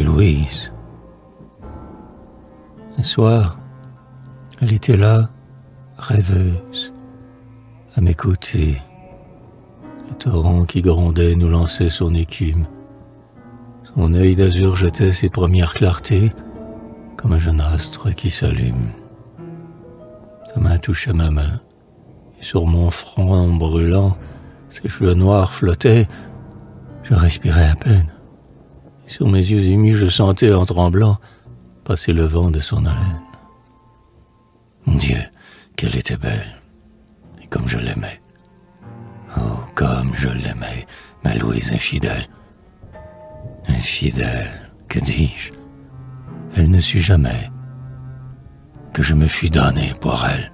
Louise. Un soir, elle était là, rêveuse, à mes côtés. Le torrent qui grondait nous lançait son écume. Son œil d'azur jetait ses premières clartés, comme un jeune astre qui s'allume. Sa main touchait ma main, et sur mon front en brûlant, ses cheveux noirs flottaient. Je respirais à peine, et sur mes yeux émus, je sentais en tremblant passer le vent de son haleine. Mon Dieu, qu'elle était belle, et comme je l'aimais. Oh, comme je l'aimais, ma Louise infidèle. Infidèle, que dis-je? Elle ne sut jamais que je me fus donné pour elle.